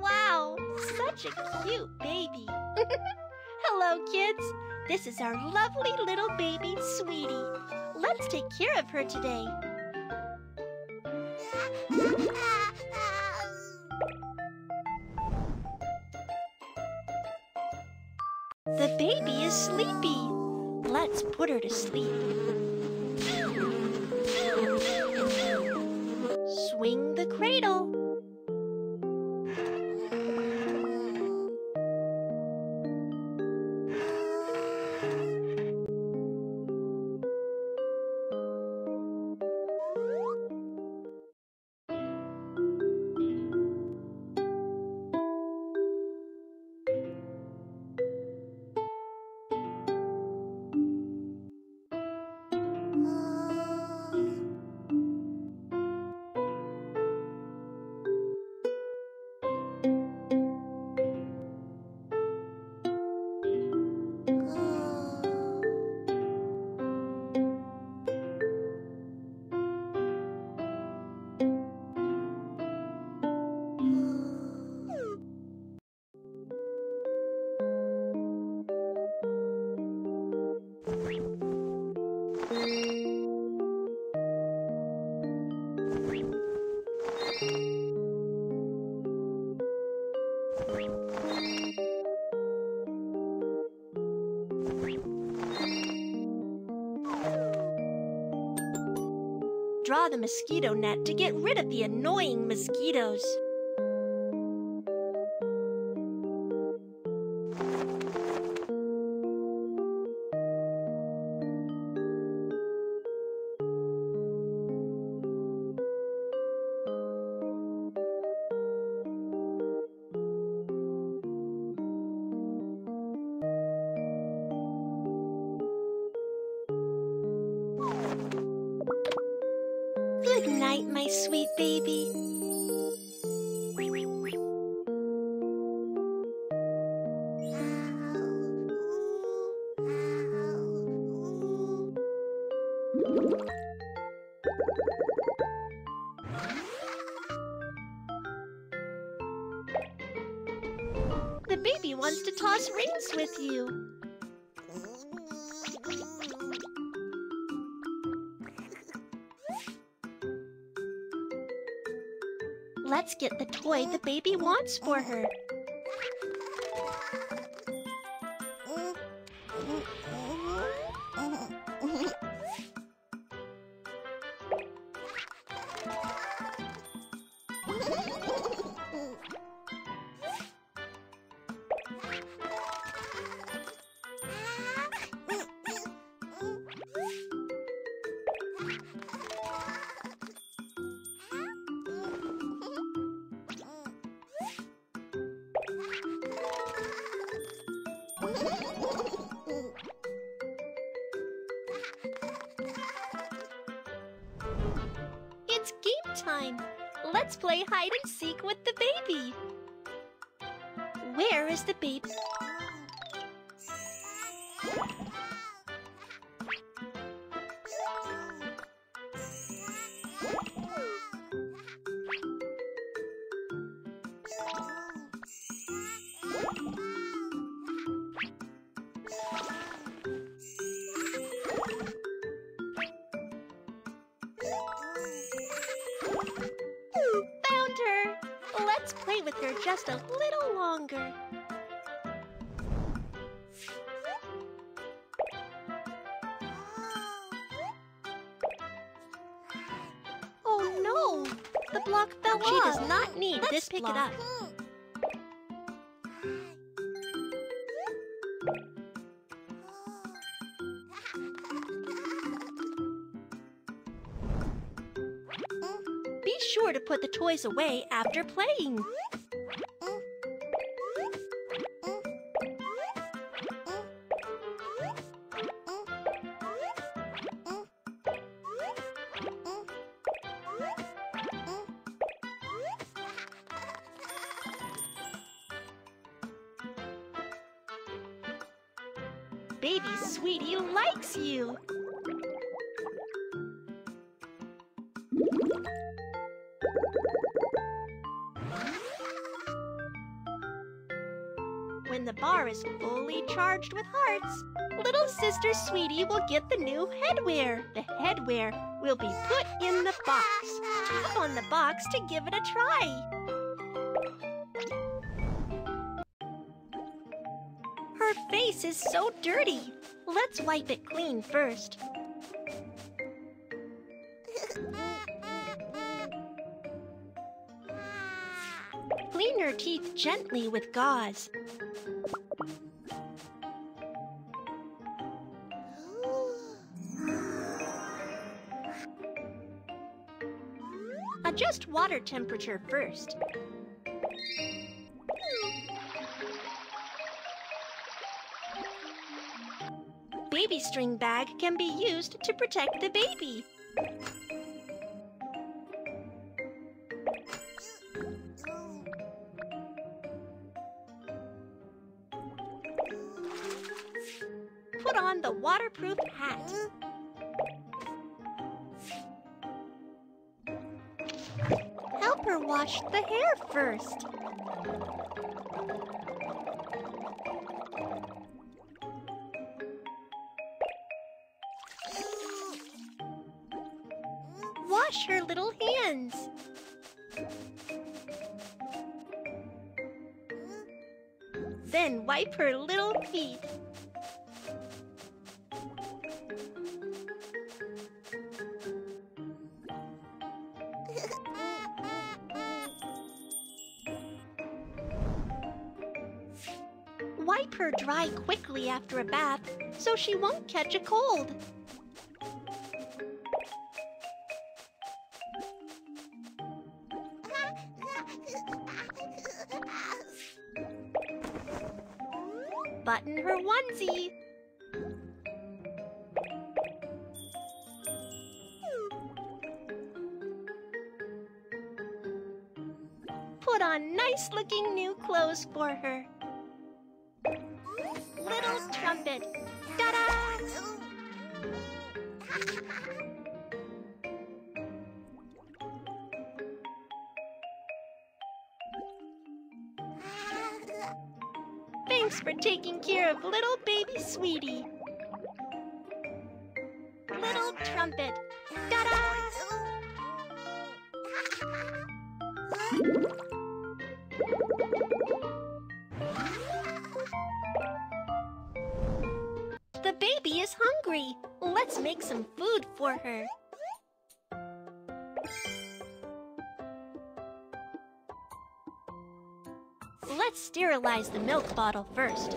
Wow, such a cute baby. Hello, kids. This is our lovely little baby, Sweetie. Let's take care of her today. The baby is sleepy. Let's put her to sleep. Swing the cradle. Draw the mosquito net to get rid of the annoying mosquitoes. Good night, my sweet baby. The baby wants to toss rings with you. Let's get the toy the baby wants for her. It's game time! Let's play hide and seek with the baby! Where is the baby? Let's play with her just a little longer. Oh no! The block fell off. She does not need this block. Let's pick it up. Be sure to put the toys away after playing. baby sweetie likes you. When the bar is fully charged with hearts, little sister Sweetie will get the new headwear. The headwear will be put in the box. Tap on the box to give it a try. Her face is so dirty. Let's wipe it clean first. Clean your teeth gently with gauze. Adjust water temperature first. Baby string bag can be used to protect the baby. Put on the waterproof hat. Help her wash the hair first. Wash her little hands. Then wipe her little feet. Wipe her dry quickly after a bath so she won't catch a cold. Button her onesie. Put on nice-looking new clothes for her. Little trumpet. Ta-da! Thanks for taking care of little baby Sweetie. Little trumpet. Ta-da! The baby is hungry. Let's make some food for her. Let's sterilize the milk bottle first.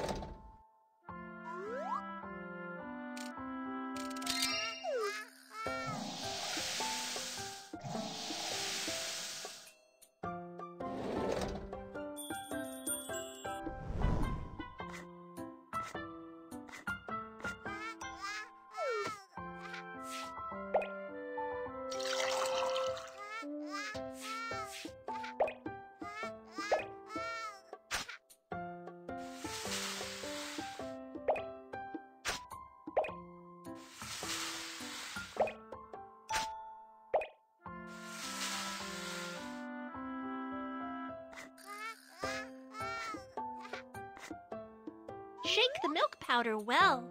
Shake the milk powder well.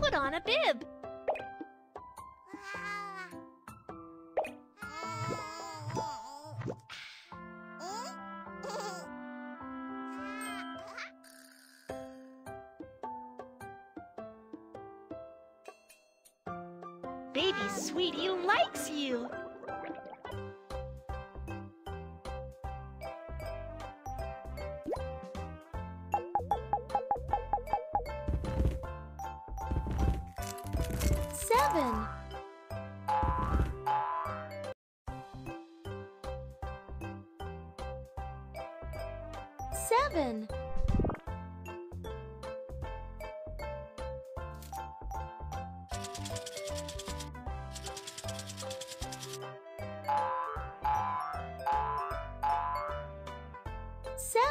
Put on a bib. Baby Sweetie likes you. Seven. 7. 7.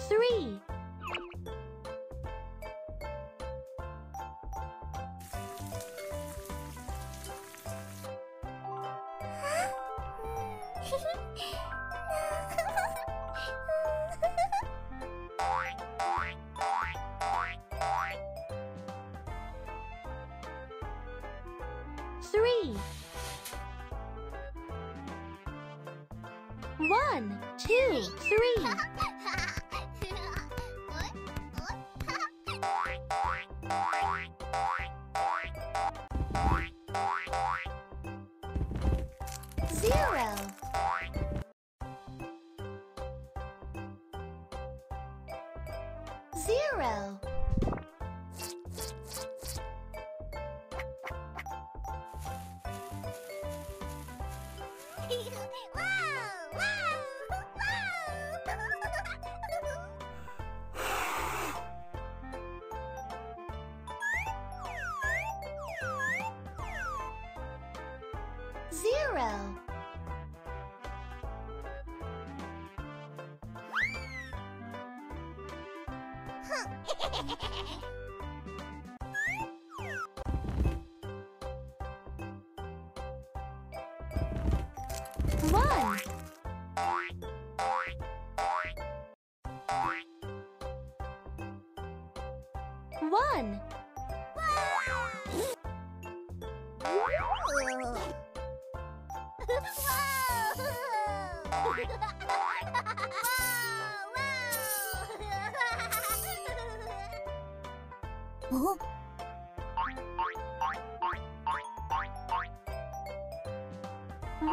3. 3. 1, 2, 3. 0. 0. 0. 1. 1. 5. 1, 2, 3, 4, 5. 9.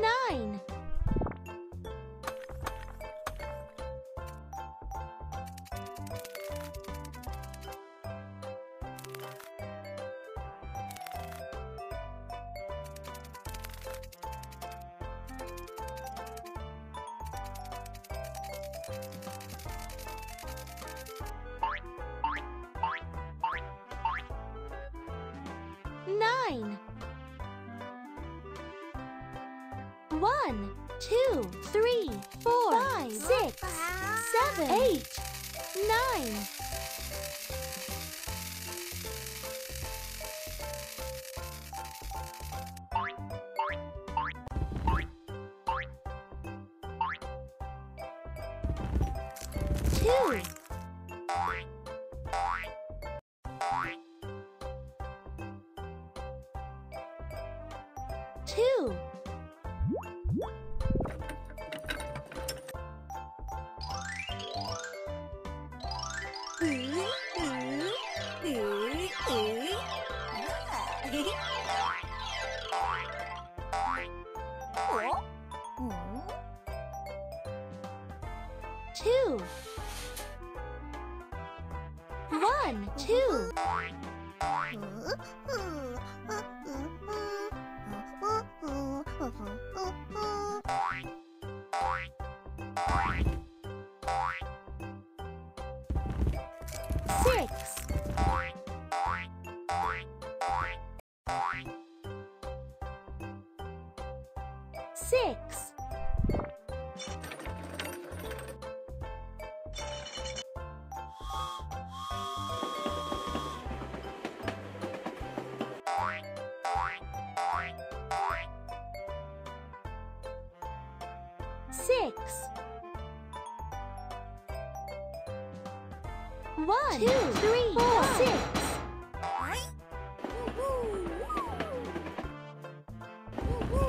9. 9. 1, 2, 3, 4, 5, 6, 7, 8, 9. 2. 2. two. 1, 2. Six. 6. 1, 2, 3, 4, 6. 4. 4.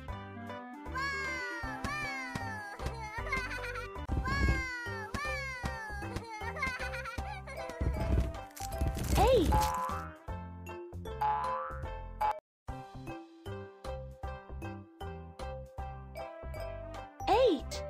8. 8. 8.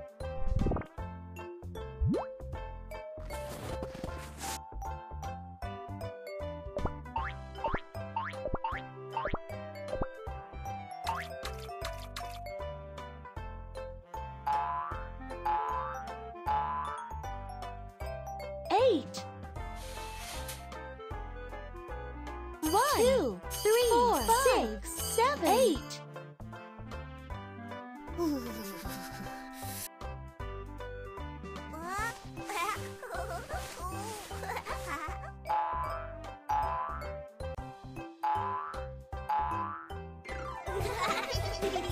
1, 2, 3, 4, 5, 6, 7, 8. 8.